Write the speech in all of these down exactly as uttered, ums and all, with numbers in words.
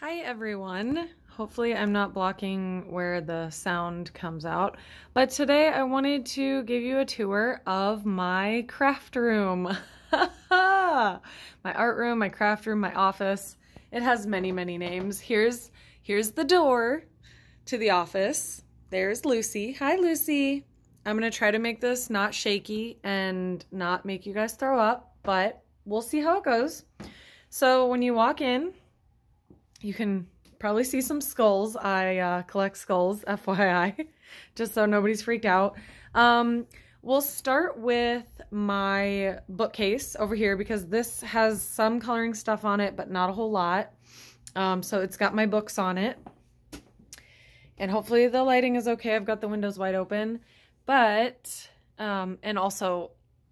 Hi everyone. Hopefully I'm not blocking where the sound comes out, but today I wanted to give you a tour of my craft room. My art room, my craft room, my office. It has many, many names. Here's, here's the door to the office. There's Lucy. Hi Lucy. I'm going to try to make this not shaky and not make you guys throw up, but we'll see how it goes. So when you walk in, you can probably see some skulls. I uh, collect skulls, F Y I, just so nobody's freaked out. Um, we'll start with my bookcase over here because this has some coloring stuff on it, but not a whole lot. Um, so it's got my books on it. And hopefully the lighting is okay. I've got the windows wide open. But, um, and also,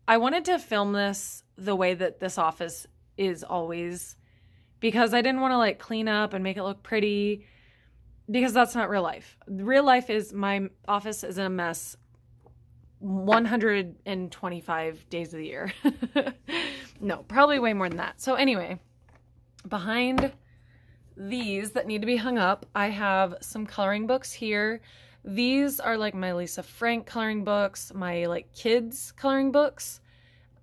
I wanted to film this the way that this office is always, because I didn't want to like clean up and make it look pretty, because that's not real life. Real life is my office is in a mess one hundred twenty-five days of the year. No, probably way more than that. So anyway, behind these that need to be hung up, I have some coloring books here. These are like my Lisa Frank coloring books, my like kids coloring books,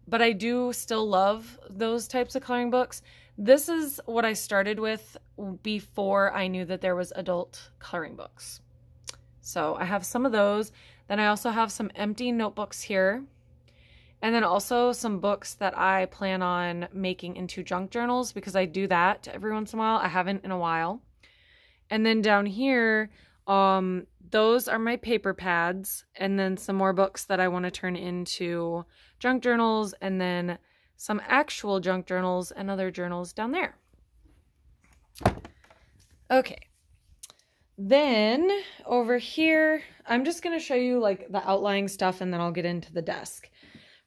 but I do still love those types of coloring books. This is what I started with before I knew that there was adult coloring books. So I have some of those. Then I also have some empty notebooks here. And then also some books that I plan on making into junk journals because I do that every once in a while. I haven't in a while. And then down here, um, those are my paper pads. And then some more books that I want to turn into junk journals. And then some actual junk journals and other journals down there. Okay. Then over here, I'm just going to show you like the outlying stuff and then I'll get into the desk.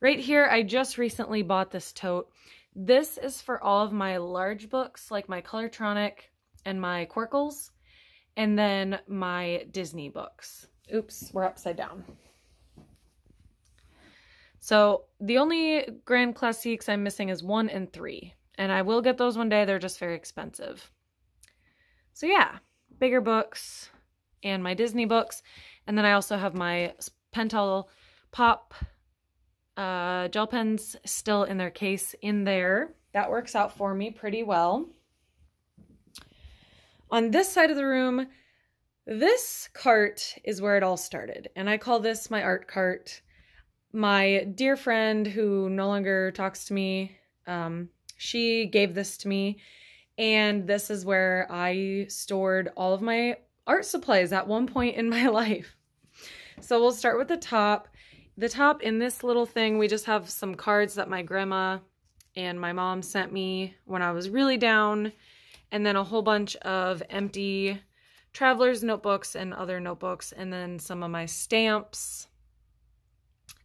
Right here, I just recently bought this tote. This is for all of my large books, like my Colortronic and my Quirkles, and then my Disney books. Oops, we're upside down. So the only Grand Classiques I'm missing is one and three, and I will get those one day. They're just very expensive. So yeah, bigger books and my Disney books. And then I also have my Pentel Pop uh, gel pens still in their case in there. That works out for me pretty well. On this side of the room, this cart is where it all started. And I call this my art cart. My dear friend who no longer talks to me, um, she gave this to me, and this is where I stored all of my art supplies at one point in my life. So we'll start with the top. The top in this little thing, we just have some cards that my grandma and my mom sent me when I was really down, and then a whole bunch of empty traveler's notebooks and other notebooks, and then some of my stamps.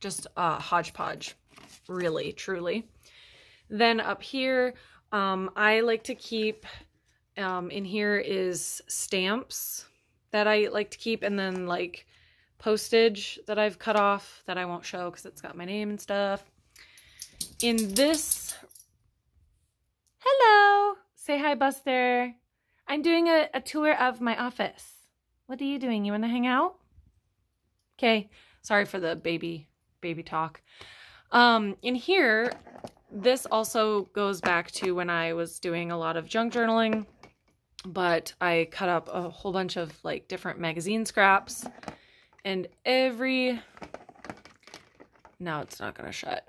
Just uh, hodgepodge, really, truly. Then up here, um, I like to keep, um, in here is stamps that I like to keep, and then like postage that I've cut off that I won't show because it's got my name and stuff. In this, hello, say hi Buster. I'm doing a, a tour of my office. What are you doing? You want to hang out? Okay, sorry for the baby. baby talk. Um, in here, this also goes back to when I was doing a lot of junk journaling, but I cut up a whole bunch of like different magazine scraps, and every, now it's not going to shut.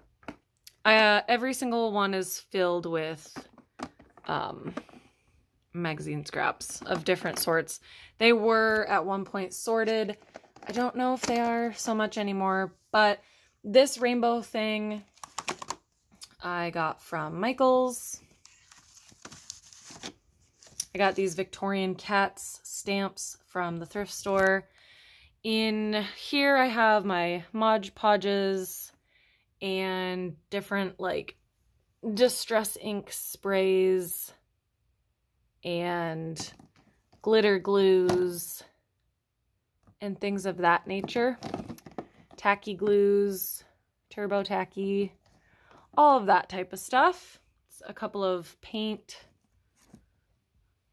Uh, every single one is filled with, um, magazine scraps of different sorts. They were at one point sorted. I don't know if they are so much anymore, but this rainbow thing I got from Michael's. I got these Victorian Cats stamps from the thrift store. In here I have my Mod Podges and different like distress ink sprays and glitter glues and things of that nature. Tacky glues, Turbo Tacky, all of that type of stuff. It's a couple of paint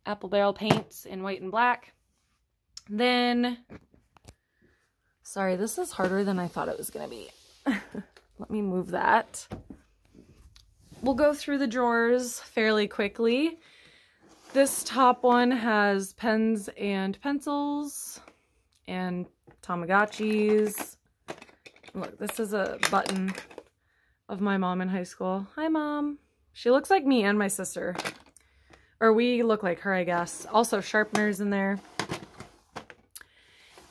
Apple Barrel paints in white and black. Then, sorry, this is harder than I thought it was going to be. Let me move that. We'll go through the drawers fairly quickly. This top one has pens and pencils and Tamagotchis. Look, this is a button of my mom in high school. Hi, Mom. She looks like me and my sister. Or we look like her, I guess. Also sharpeners in there.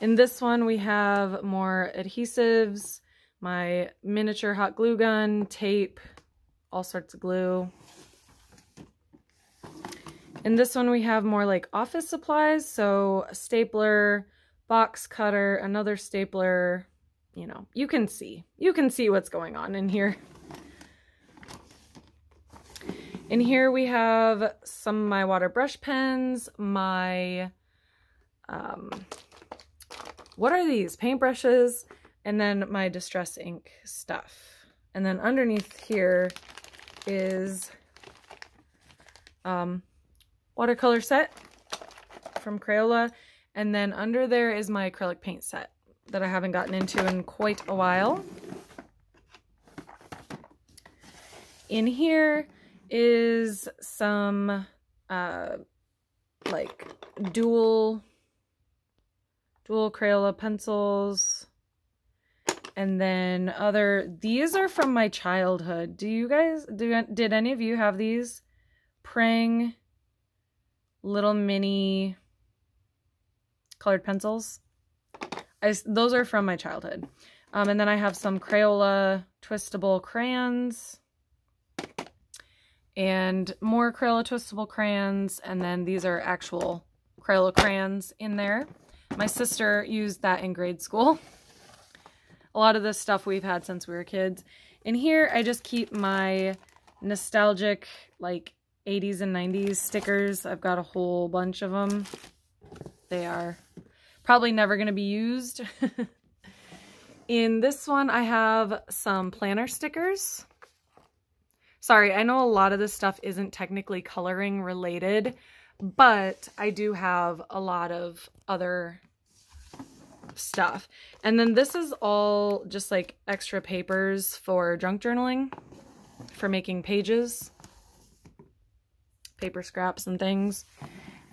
In this one, we have more adhesives, my miniature hot glue gun, tape, all sorts of glue. In this one, we have more like office supplies, so a stapler, box cutter, another stapler. You know, you can see. You can see what's going on in here. In here, we have some of my water brush pens, my... Um, what are these? Paintbrushes, and then my Distress Ink stuff. And then underneath here is um, watercolor set from Crayola. And then under there is my acrylic paint set that I haven't gotten into in quite a while. In here is some uh, like dual... dual Crayola pencils, and then other, these are from my childhood. Do you guys, do, did any of you have these? Prang little mini colored pencils. I, those are from my childhood. Um, and then I have some Crayola twistable crayons, and more Crayola twistable crayons, and then these are actual Crayola crayons in there. My sister used that in grade school. A lot of this stuff we've had since we were kids. In here, I just keep my nostalgic, like, eighties and nineties stickers. I've got a whole bunch of them. They are probably never going to be used. In this one, I have some planner stickers. Sorry, I know a lot of this stuff isn't technically coloring related, but I do have a lot of other stuff. And then this is all just like extra papers for junk journaling, for making pages, paper scraps and things.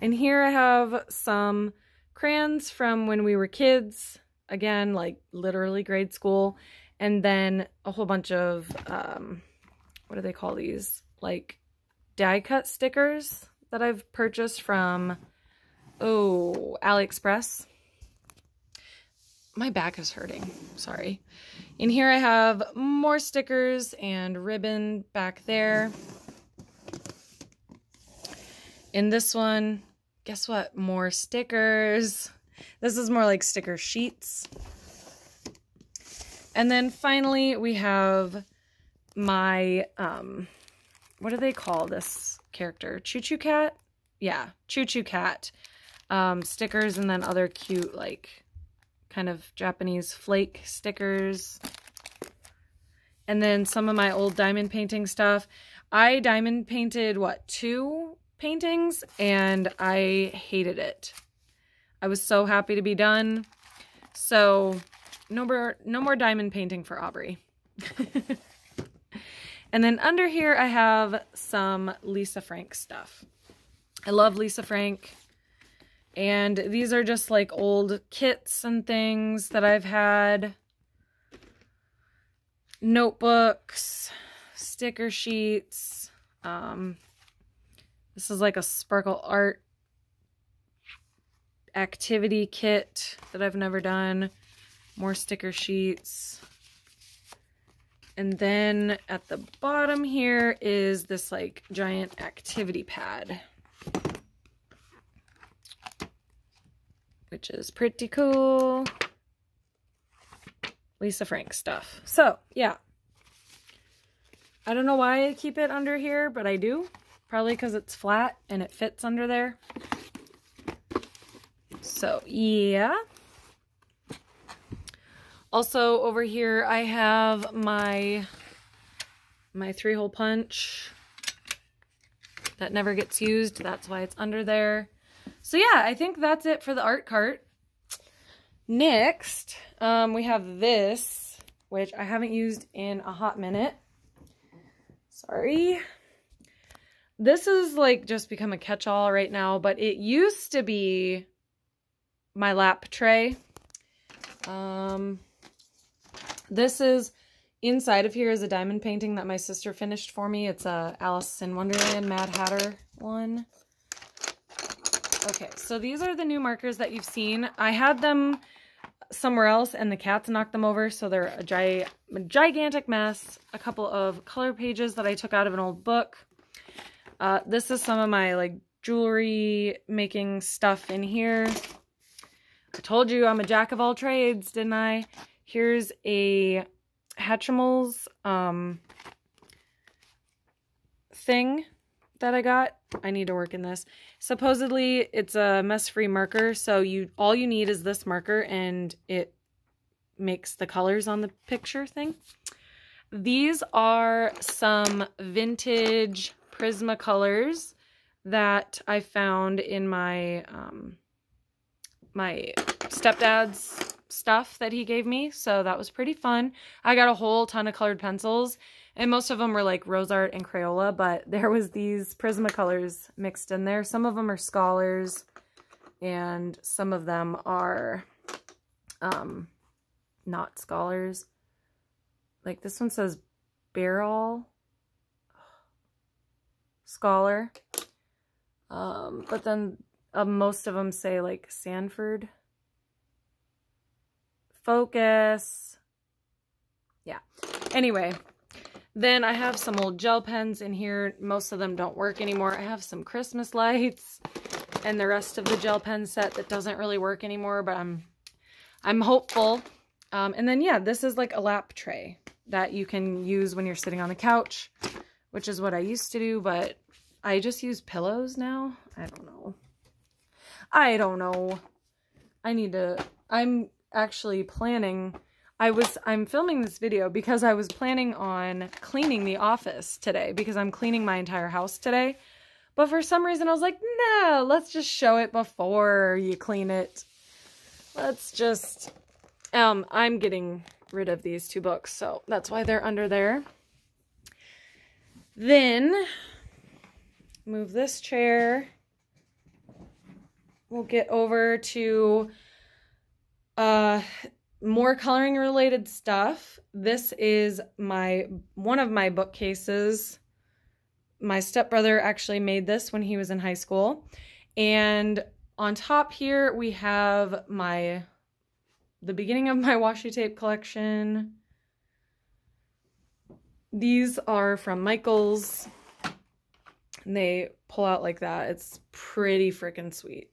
And here I have some crayons from when we were kids, again, like literally grade school. And then a whole bunch of, um, what do they call these? Like die cut stickers that I've purchased from, oh, AliExpress. My back is hurting, sorry. In here I have more stickers and ribbon back there. In this one, guess what? More stickers. This is more like sticker sheets. And then finally we have my, um, what do they call this character? Choo Choo Cat? Yeah, Choo Choo Cat. Um, stickers, and then other cute, like, kind of Japanese flake stickers. And then some of my old diamond painting stuff. I diamond painted, what, two paintings? And I hated it. I was so happy to be done. So, no more, no more diamond painting for Aubrey. And then under here, I have some Lisa Frank stuff. I love Lisa Frank. And these are just like old kits and things that I've had. Notebooks, sticker sheets. Um, this is like a sparkle art activity kit that I've never done. More sticker sheets. And then at the bottom here is this like giant activity pad, which is pretty cool. Lisa Frank stuff. So yeah, I don't know why I keep it under here, but I do. Probably because it's flat and it fits under there. So yeah. Also over here I have my my three-hole punch, that never gets used. That's why it's under there. So yeah, I think that's it for the art cart. Next, um, we have this, which I haven't used in a hot minute. Sorry. This is like just become a catch-all right now, but it used to be my lap tray. Um, this is, inside of here is a diamond painting that my sister finished for me. It's a Alice in Wonderland Mad Hatter one. Okay, so these are the new markers that you've seen. I had them somewhere else and the cats knocked them over, so they're a, gi a gigantic mess. A couple of color pages that I took out of an old book. Uh, this is some of my like jewelry making stuff in here. I told you I'm a jack of all trades, didn't I? Here's a Hatchimals um, thing that I got. I need to work in this. Supposedly it's a mess-free marker, so you all you need is this marker and it makes the colors on the picture thing. These are some vintage Prismacolors that I found in my um, my stepdad's stuff that he gave me, so that was pretty fun. I got a whole ton of colored pencils, and most of them were like Rose Art and Crayola, but there was these Prismacolors mixed in there. Some of them are scholars, and some of them are um, not scholars. Like this one says Barrel Scholar, um, but then uh, most of them say like Sanford, Focus, yeah. Anyway, then I have some old gel pens in here. Most of them don't work anymore. I have some Christmas lights and the rest of the gel pen set that doesn't really work anymore, but I'm, I'm hopeful. Um, and then yeah, this is like a lap tray that you can use when you're sitting on the couch, which is what I used to do, but I just use pillows now. I don't know. I don't know. I need to, I'm actually planning, I was, I'm filming this video because I was planning on cleaning the office today because I'm cleaning my entire house today. But for some reason I was like, no, let's just show it before you clean it. Let's just, um, I'm getting rid of these two books. So that's why they're under there. Then move this chair. We'll get over to Uh, more coloring related stuff. This is my, one of my bookcases. My stepbrother actually made this when he was in high school. And on top here, we have my, the beginning of my washi tape collection. These are from Michael's and they pull out like that. It's pretty freaking sweet.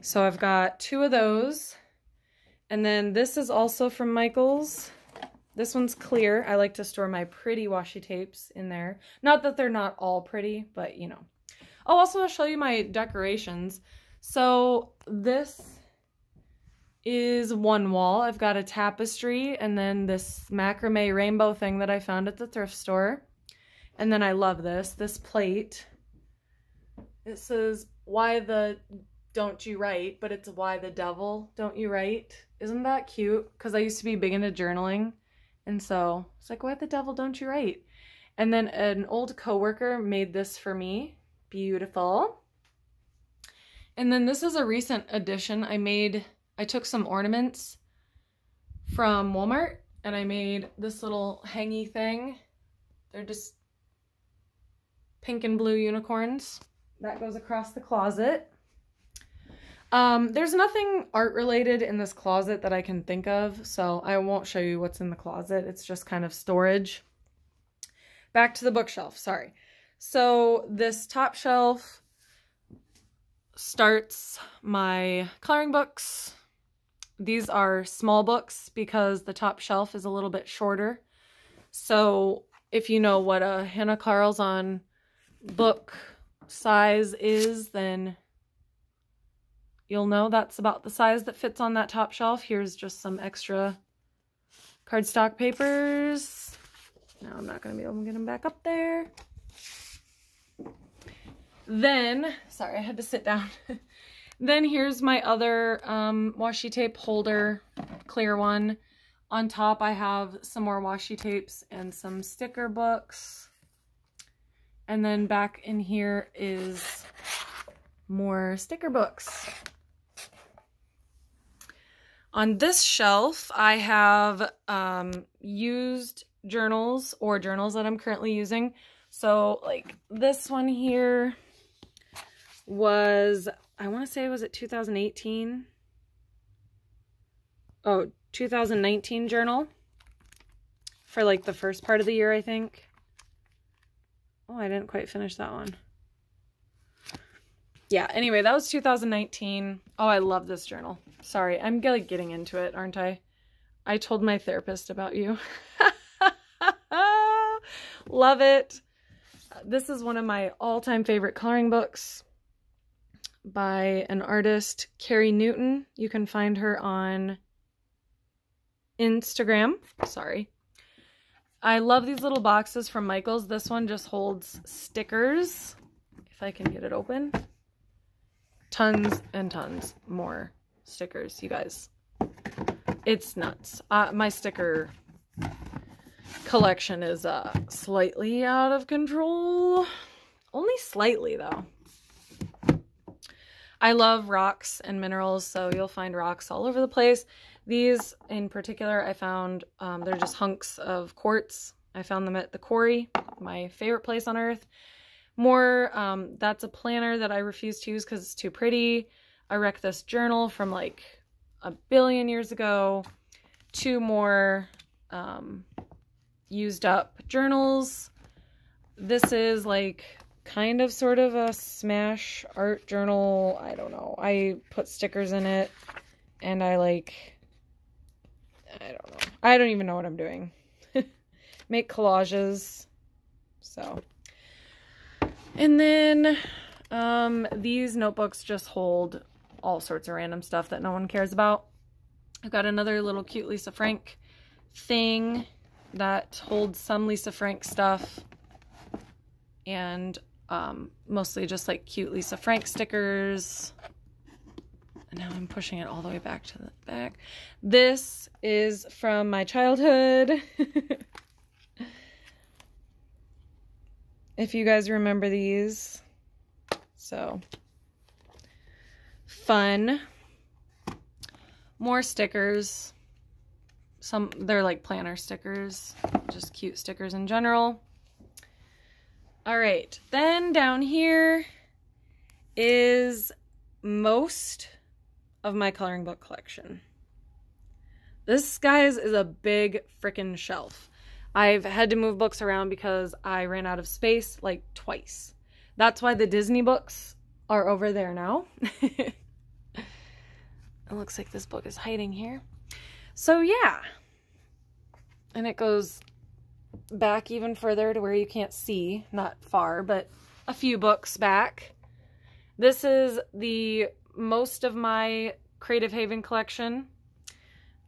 So I've got two of those, and then this is also from Michael's. This one's clear. I like to store my pretty washi tapes in there. Not that they're not all pretty, but you know. Oh, also I'll show you my decorations. So this is one wall. I've got a tapestry, and then this macrame rainbow thing that I found at the thrift store. And then I love this, this plate. It says, why the... don't you write, but it's why the devil don't you write. Isn't that cute? Because I used to be big into journaling, and so it's like, why the devil don't you write? And then an old coworker made this for me. Beautiful. And then this is a recent addition. I made, I took some ornaments from Walmart, and I made this little hangy thing. They're just pink and blue unicorns. That goes across the closet. Um, there's nothing art related in this closet that I can think of, so I won't show you what's in the closet. It's just kind of storage. Back to the bookshelf, sorry. So this top shelf starts my coloring books. These are small books because the top shelf is a little bit shorter. So if you know what a Hannah Carlson book size is, then you'll know that's about the size that fits on that top shelf. Here's just some extra cardstock papers. Now I'm not going to be able to get them back up there. Then, sorry, I had to sit down. Then here's my other um, washi tape holder, clear one. On top I have some more washi tapes and some sticker books. And then back in here is more sticker books. On this shelf, I have um, used journals or journals that I'm currently using. So like this one here was, I want to say, was it two thousand eighteen? Oh, two thousand nineteen journal for like the first part of the year, I think. Oh, I didn't quite finish that one. Yeah, anyway, that was two thousand nineteen. Oh, I love this journal. Sorry, I'm like getting into it, aren't I? I told my therapist about you. Love it. This is one of my all-time favorite coloring books by an artist, Carrie Newton. You can find her on Instagram. Sorry. I love these little boxes from Michael's. This one just holds stickers, if I can get it open. Tons and tons more stickers, you guys. It's nuts. Uh, my sticker collection is uh, slightly out of control. Only slightly, though. I love rocks and minerals, so you'll find rocks all over the place. These, in particular, I found, um, they're just hunks of quartz. I found them at the quarry, my favorite place on Earth. More, um, that's a planner that I refuse to use because it's too pretty. I wrecked this journal from like a billion years ago. Two more um, used up journals. This is like kind of sort of a smash art journal. I don't know. I put stickers in it and I like, I don't know. I don't even know what I'm doing. Make collages. So... And then um, these notebooks just hold all sorts of random stuff that no one cares about. I've got another little cute Lisa Frank thing that holds some Lisa Frank stuff. And um, mostly just like cute Lisa Frank stickers. And now I'm pushing it all the way back to the back. This is from my childhood. If you guys remember these. So fun. More stickers. Some, they're like planner stickers, just cute stickers in general. All right, then down here is most of my coloring book collection. This, guys, is a big freaking shelf. I've had to move books around because I ran out of space like twice. That's why the Disney books are over there now. It looks like this book is hiding here. So yeah. And it goes back even further to where you can't see, not far, but a few books back. This is the most of my Creative Haven collection.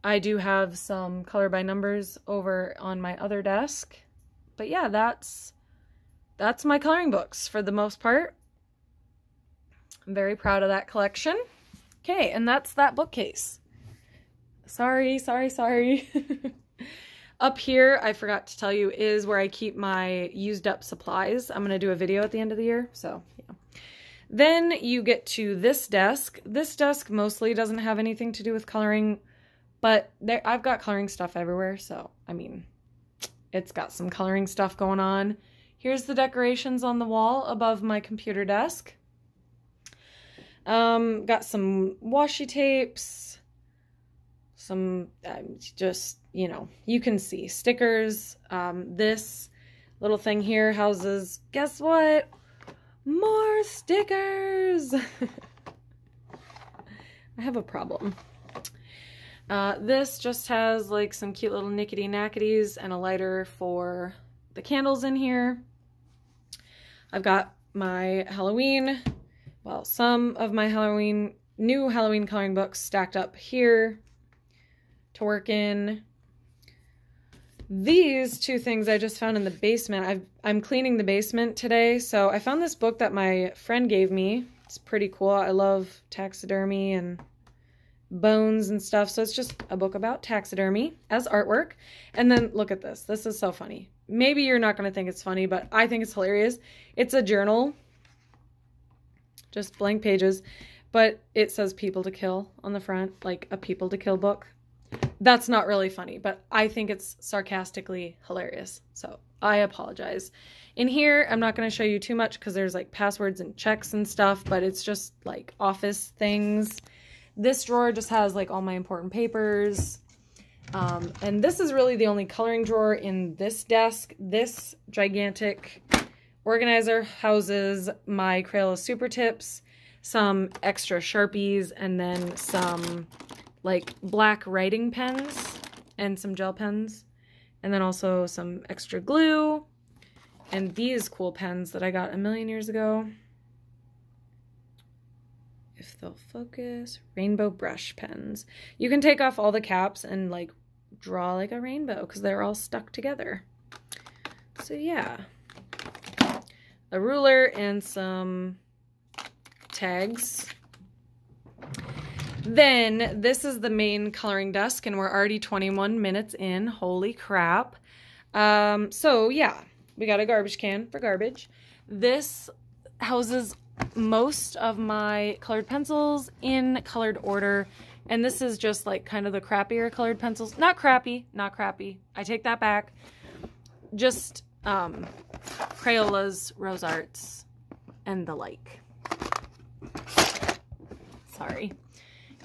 I do have some color by numbers over on my other desk. But yeah, that's that's my coloring books for the most part. I'm very proud of that collection. Okay, and that's that bookcase. Sorry, sorry, sorry. Up here, I forgot to tell you, is where I keep my used up supplies. I'm going to do a video at the end of the year, so yeah. Then you get to this desk. This desk mostly doesn't have anything to do with coloring. But there, I've got coloring stuff everywhere, so, I mean, it's got some coloring stuff going on. Here's the decorations on the wall above my computer desk. Um, got some washi tapes, some, um, just, you know, you can see stickers. Um, this little thing here houses, guess what? More stickers! I have a problem. Uh, this just has like some cute little knickety-knacketies and a lighter for the candles in here. I've got my Halloween, well, some of my Halloween, new Halloween coloring books stacked up here to work in. These two things I just found in the basement. I've, I'm cleaning the basement today, so I found this book that my friend gave me. It's pretty cool. I love taxidermy and bones and stuff, so it's just a book about taxidermy as artwork. And then look at this. This is so funny. Maybe you're not going to think it's funny, but I think it's hilarious. It's a journal, just blank pages, but it says People to Kill on the front, like a People to Kill book. That's not really funny, but I think it's sarcastically hilarious, so I apologize. In here, I'm not going to show you too much because there's like passwords and checks and stuff, but it's just like office things. This drawer just has like all my important papers, um, and this is really the only coloring drawer in this desk. This gigantic organizer houses my Crayola Super Tips, some extra Sharpies, and then some like black writing pens and some gel pens, and then also some extra glue and these cool pens that I got a million years ago. If they'll focus, rainbow brush pens. You can take off all the caps and like draw like a rainbow because they're all stuck together. So yeah, a ruler and some tags. Then this is the main coloring desk, and we're already twenty-one minutes in. Holy crap. Um, so yeah, we got a garbage can for garbage. This houses most of my colored pencils in colored order. And this is just like kind of the crappier colored pencils. Not crappy, not crappy. I take that back. Just um, Crayola's, Rose Arts, and the like. Sorry.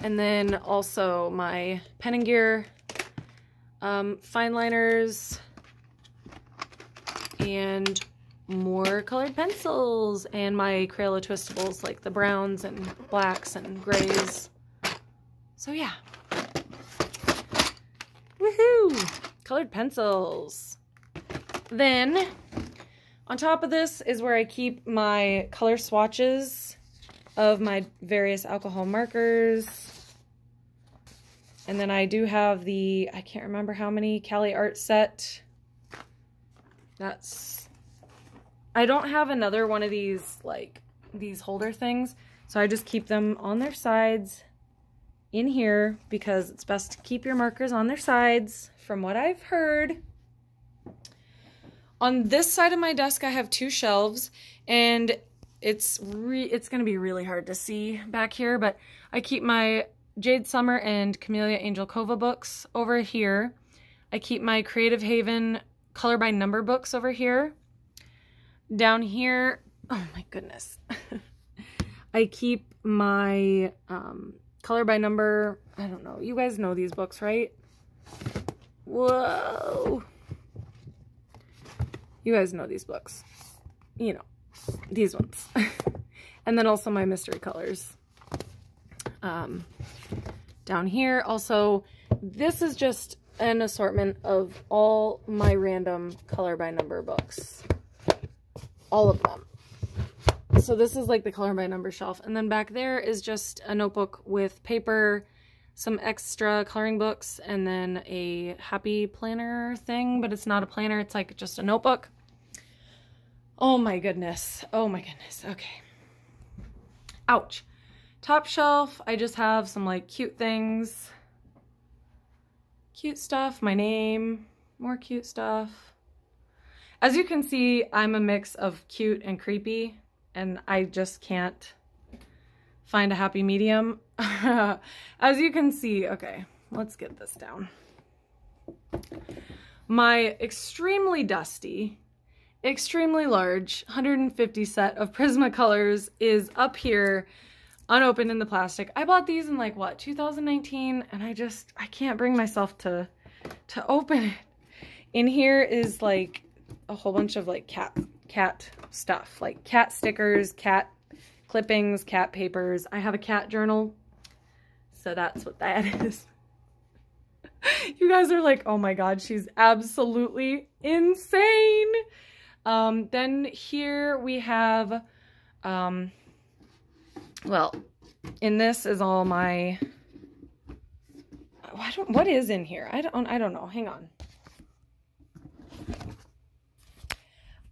And then also my pen and gear, um, fine liners, and more colored pencils, and my Crayola twistables, like the browns and blacks and grays. So yeah. Woohoo! Colored pencils. Then on top of this is where I keep my color swatches of my various alcohol markers. And then I do have the, I can't remember how many, Cali Art set. That's, I don't have another one of these, like, these holder things. So I just keep them on their sides in here because it's best to keep your markers on their sides from what I've heard. On this side of my desk, I have two shelves, and it's re it's going to be really hard to see back here, but I keep my Jade Summer and Camellia Angelkova books over here. I keep my Creative Haven color by number books over here. Down here, oh my goodness. I keep my um, color by number, I don't know, you guys know these books, right? Whoa. You guys know these books. You know. These ones. And then also my mystery colors. Um, down here. Also, this is just an assortment of all my random color by number books. All of them. So this is like the color by number shelf. And then back there is just a notebook with paper, some extra coloring books, and then a happy planner thing. But it's not a planner. It's like just a notebook. Oh my goodness. Oh my goodness. Okay. Ouch. Top shelf, I just have some like cute things. Cute stuff, my name, more cute stuff. As you can see, I'm a mix of cute and creepy, and I just can't find a happy medium. As you can see, okay, let's get this down. My extremely dusty, extremely large one hundred fifty set of Prismacolors is up here unopened in the plastic. I bought these in like what, two thousand nineteen, and I just I can't bring myself to to open it. In here is like a whole bunch of like cat cat stuff, like cat stickers, cat clippings, cat papers. I have a cat journal, so that's what that is. You guys are like, oh my god, she's absolutely insane. Um, then here we have, um, well, in this is all my, I don't, what is in here? I don't, I don't know. Hang on.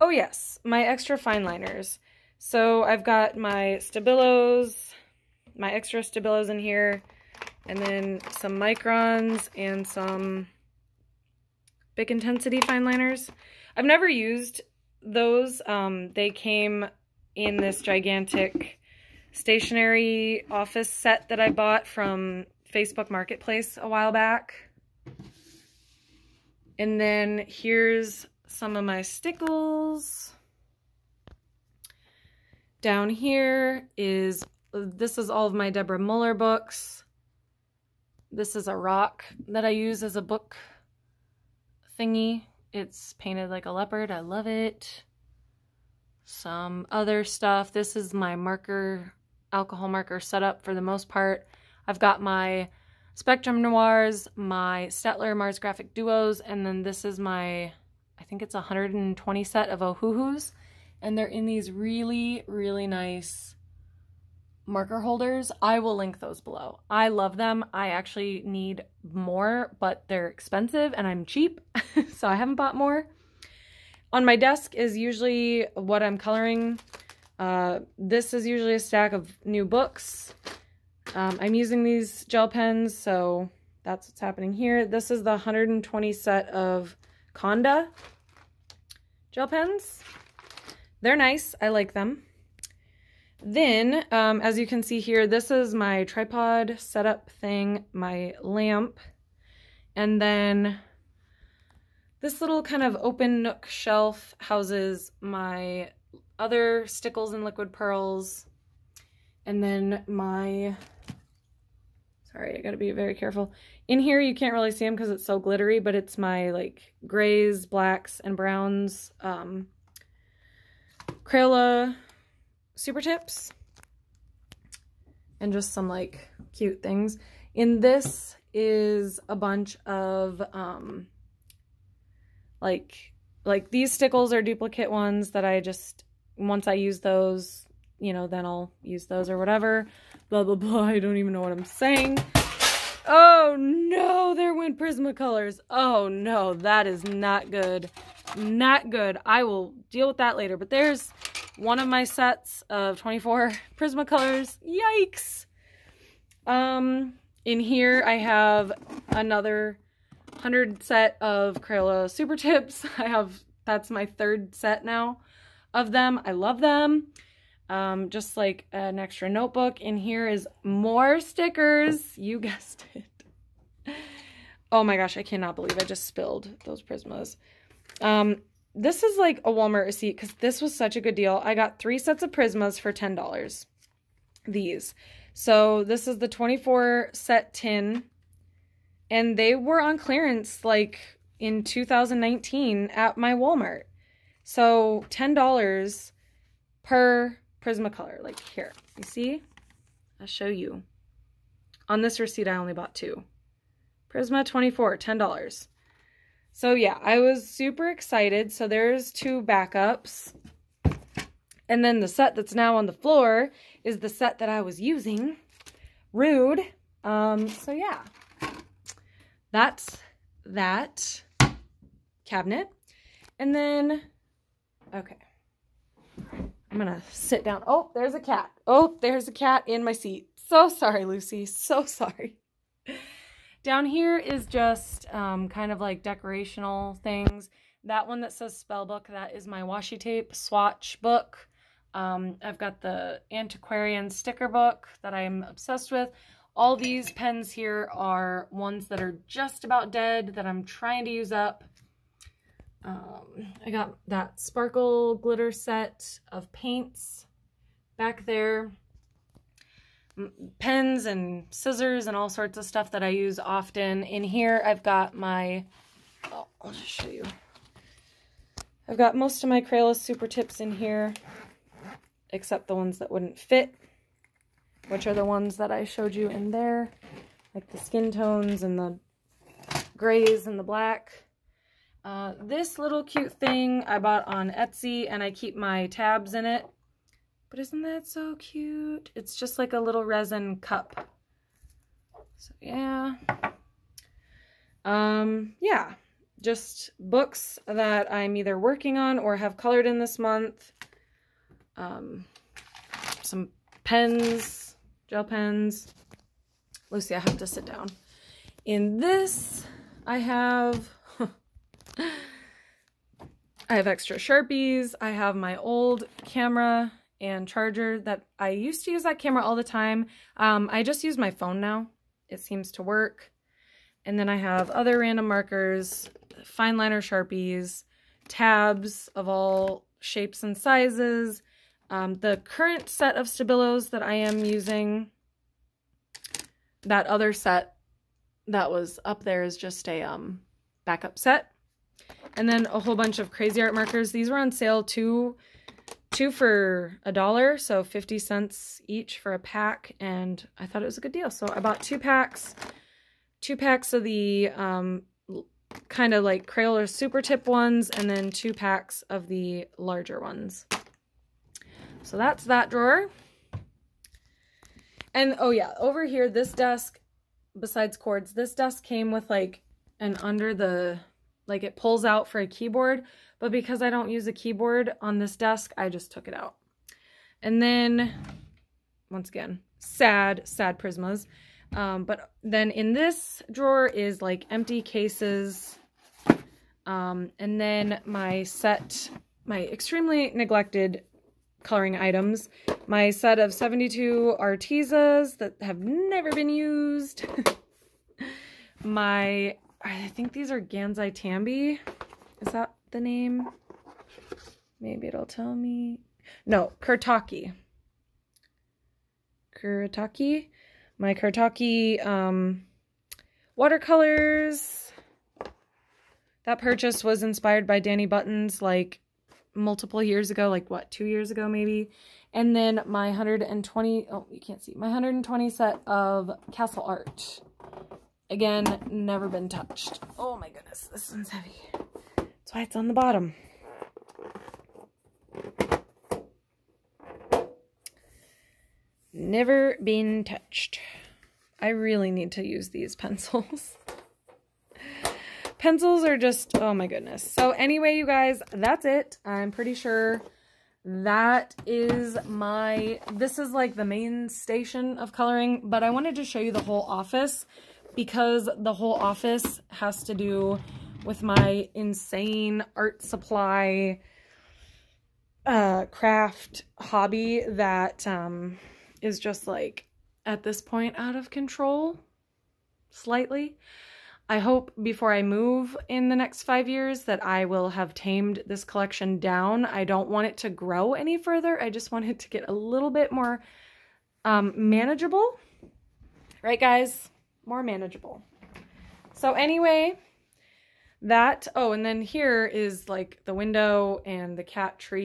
Oh yes, my extra fine liners. So I've got my Stabilos, my extra Stabilos in here, and then some Microns and some Bic Intensity fine liners. I've never used those. Um, they came in this gigantic stationery office set that I bought from Facebook Marketplace a while back. And then here's some of my stickles. Down here is, this is all of my Deborah Muller books. This is a rock that I use as a book thingy. It's painted like a leopard. I love it. Some other stuff. This is my marker, alcohol marker setup for the most part. I've got my Spectrum Noirs, my Stettler Mars Graphic Duos, and then this is my, I think it's one hundred twenty set of Ohuhus. And they're in these really, really nice marker holders. I will link those below. I love them. I actually need more, but they're expensive and I'm cheap, so I haven't bought more. On my desk is usually what I'm coloring. Uh, this is usually a stack of new books. Um, I'm using these gel pens, so that's what's happening here. This is the one hundred twenty set of Conda gel pens. They're nice. I like them. Then, um, as you can see here, this is my tripod setup thing, my lamp, and then this little kind of open nook shelf houses my other Stickles and Liquid Pearls, and then my, sorry, I gotta be very careful. In here you can't really see them because it's so glittery, but it's my like grays, blacks, and browns, um, Crayola super tips, and just some like cute things. In this is a bunch of um, like like these stickles are duplicate ones that I just, once I use those, you know, then I'll use those or whatever. Blah blah blah. I don't even know what I'm saying. Oh no, there went Prismacolors. Oh no, that is not good. Not good. I will deal with that later. But there's one of my sets of twenty-four Prismacolors. Yikes! Um, in here I have another one hundred set of Crayola Super Tips. I have, that's my third set now of them. I love them. Um, just like an extra notebook. In here is more stickers. You guessed it. Oh my gosh, I cannot believe I just spilled those Prismas. Um, this is like a Walmart receipt because this was such a good deal. I got three sets of Prismas for ten dollars. These. So this is the twenty-four set tin. And they were on clearance like in two thousand nineteen at my Walmart. So ten dollars per Prismacolor. Like here. You see? I'll show you. On this receipt I only bought two. Prisma twenty-four, ten dollars. So yeah, I was super excited. So there's two backups. And then the set that's now on the floor is the set that I was using. Rude. Um, so yeah, that's that cabinet. And then, okay, I'm gonna sit down. Oh, there's a cat. Oh, there's a cat in my seat. So sorry, Lucy. So sorry. Down here is just um, kind of like decorational things. That one that says Spellbook, that is my washi tape swatch book. Um, I've got the Antiquarian sticker book that I'm obsessed with. All these pens here are ones that are just about dead that I'm trying to use up. Um, I got that sparkle glitter set of paints back there. Pens and scissors and all sorts of stuff that I use often. In here I've got my, oh, I'll just show you. I've got most of my Crayola Super Tips in here, except the ones that wouldn't fit, which are the ones that I showed you in there, like the skin tones and the grays and the black. Uh, this little cute thing I bought on Etsy, and I keep my tabs in it. But isn't that so cute? It's just like a little resin cup. So yeah. Um, yeah. just books that I'm either working on or have colored in this month. Um, some pens, gel pens. Lucy, I have to sit down. In this, I have... I have extra Sharpies. I have my old camera and charger that I used to use that camera all the time. Um, I just use my phone now. It seems to work. And then I have other random markers, fine liner Sharpies, tabs of all shapes and sizes. Um, the current set of Stabilos that I am using, that other set that was up there is just a um, backup set. And then a whole bunch of Crazy Art markers. These were on sale two, two for a dollar, so fifty cents each for a pack, and I thought it was a good deal. So I bought two packs, two packs of the um, kind of like Crayola super tip ones, and then two packs of the larger ones. So that's that drawer. And oh yeah, over here, this desk, besides cords, this desk came with like an under the... Like it pulls out for a keyboard, but because I don't use a keyboard on this desk, I just took it out. And then, once again, sad, sad Prismas. Um, but then in this drawer is like empty cases. Um, and then my set, my extremely neglected coloring items. My set of seventy-two Artezas that have never been used. My... I think these are Gansai Tambi. Is that the name? Maybe it'll tell me. No, Kurtaki. Kurtaki. My Kurtaki um, watercolors. That purchase was inspired by Danny Button's like multiple years ago, like what, two years ago maybe. And then my one hundred twenty, oh, you can't see, my one hundred twenty set of Castle Art. Again, never been touched. Oh my goodness, this one's heavy. That's why it's on the bottom. Never been touched. I really need to use these pencils. Pencils are just, oh my goodness. So anyway, you guys, that's it. I'm pretty sure that is my, this is like the main station of coloring, but I wanted to show you the whole office, because the whole office has to do with my insane art supply uh, craft hobby that um, is just like, at this point, out of control, slightly. I hope before I move in the next five years that I will have tamed this collection down. I don't want it to grow any further. I just want it to get a little bit more um, manageable. Right, guys? More manageable. So anyway, that, oh, and then here is like the window and the cat tree.